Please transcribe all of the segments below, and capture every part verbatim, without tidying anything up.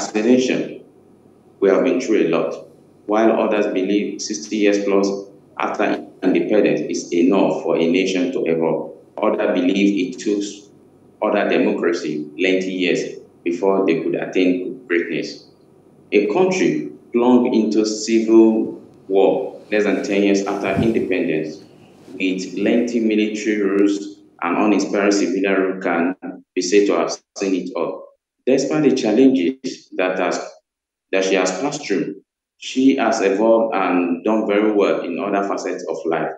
As a nation, we have been through a lot. While others believe sixty years plus after independence is enough for a nation to evolve, others believe it took other democracy ninety years before they could attain greatness. A country plunged into civil war less than ten years after independence, with lengthy military rules and uninspiring civilian rule, can be said to have seen it all. Despite the challenges that, has, that she has passed through, she has evolved and done very well in other facets of life,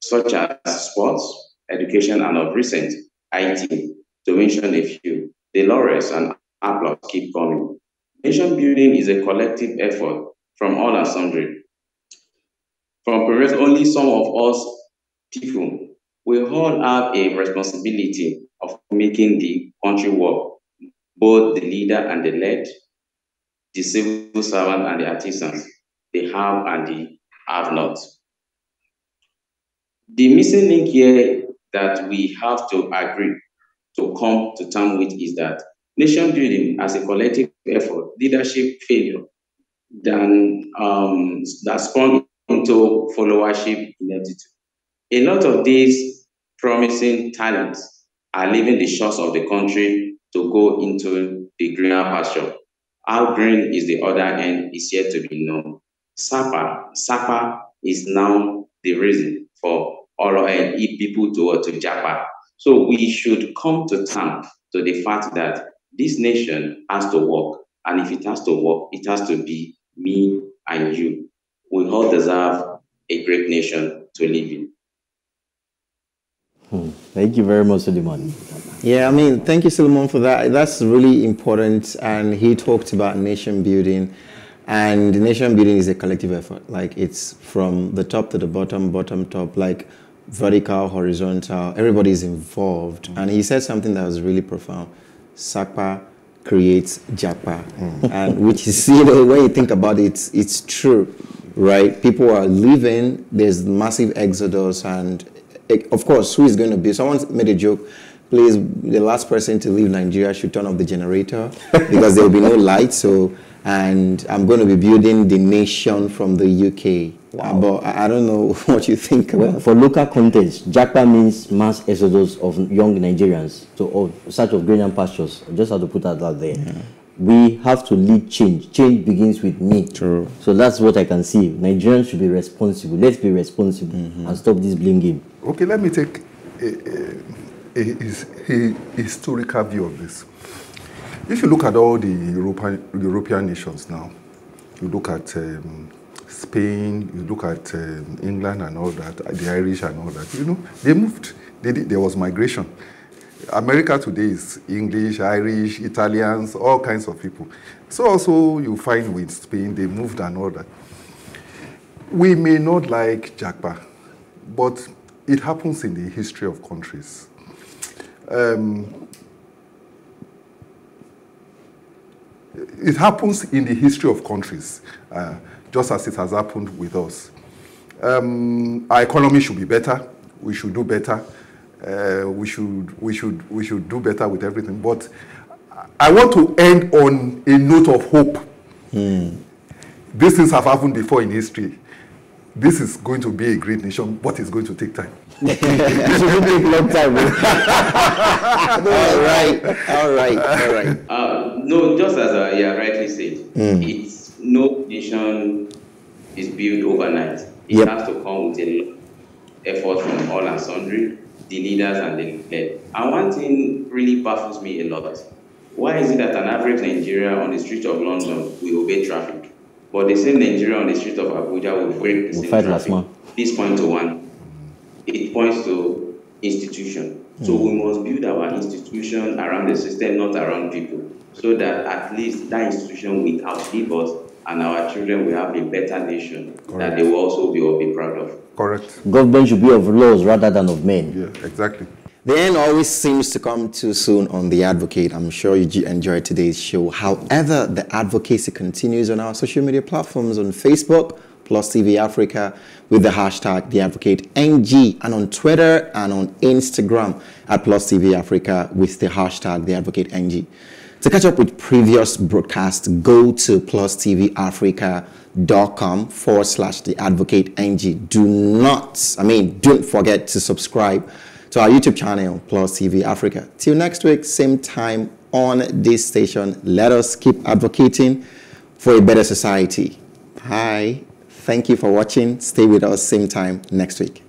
such as sports, education, and of recent, I T, to mention a few. The laurels and applause keep coming. Nation building is a collective effort from all and sundry. From perhaps only some of us people, we all have a responsibility of making the country work, both the leader and the led, the civil servant and the artisans, the have and the have not. The missing link here that we have to agree to come to terms with is that nation building as a collective effort, leadership failure, than, um, that sprung into followership ineptitude. A lot of these promising talents are leaving the shores of the country to go into the greener pasture. How green is the other end is yet to be known. Sapa, Sapa is now the reason for all and people to go to Japa. So we should come to terms to the fact that this nation has to work, and if it has to work, it has to be me and you. We all deserve a great nation to live in. Hmm. Thank you very much, Suleiman. Yeah, I mean, thank you, Suleiman, for that. That's really important. And he talked about nation building, and nation building is a collective effort. Like, it's from the top to the bottom, bottom, top, like vertical, horizontal. Everybody's involved. Mm. And he said something that was really profound. Sapa creates Japa, mm. and which is, you know, when you think about it, it's true, right? People are leaving. There's massive exodus and. Of course, who is going to be? Someone made a joke, please, the last person to leave Nigeria should turn off the generator because there will be no light. So, and I'm going to be building the nation from the U K. Wow. But I don't know what you think about. Well, for local context, Japa means mass exodus of young Nigerians to of such of greener pastures. I just have to put that out there. Yeah. We have to lead change. Change begins with me. True. So that's what I can see. Nigerians should be responsible. Let's be responsible mm-hmm. and stop this blame game. Okay, let me take a, a, a, a historical view of this. If you look at all the European, European nations now, you look at um, Spain, you look at um, England and all that, the Irish and all that, you know, they moved. They did, there was migration. America today is English, Irish, Italians, all kinds of people. So also you find with Spain, they moved and all that. We may not like Japa, but it happens in the history of countries. Um, it happens in the history of countries, uh, just as it has happened with us. Um, our economy should be better. We should do better. Uh, we should, we should, we should do better with everything. But I want to end on a note of hope. Mm. These things have happened before in history. This is going to be a great nation, but it's going to take time. It will take a long time. All right, all right, all right. Uh, no, just as uh, you yeah, rightly said, mm. it's no nation is built overnight. It yep. has to come with a effort from all and sundry, the leaders and the led. And one thing really baffles me a lot. Why is it that an average Nigerian on the street of London will obey traffic, but the same Nigerian on the street of Abuja will break the we'll same traffic? This points to one. It points to institution. Mm. So we must build our institution around the system, not around people, so that at least that institution will outlive us, and our children will have a better nation. Correct. That they will also be, will be proud of. Correct. Government should be of laws rather than of men. Yeah, exactly. The end always seems to come too soon on The Advocate. I'm sure you enjoyed today's show. However, the advocacy continues on our social media platforms, on Facebook, Plus T V Africa, with the hashtag The Advocate N G, and on Twitter and on Instagram at Plus T V Africa with the hashtag The Advocate N G. To catch up with previous broadcasts, go to plus t v africa dot com forward slash The Advocate N G. Do not, I mean, don't forget to subscribe to our YouTube channel, Plus T V Africa. Till next week, same time on this station. Let us keep advocating for a better society. Hi. Thank you for watching. Stay with us same time next week.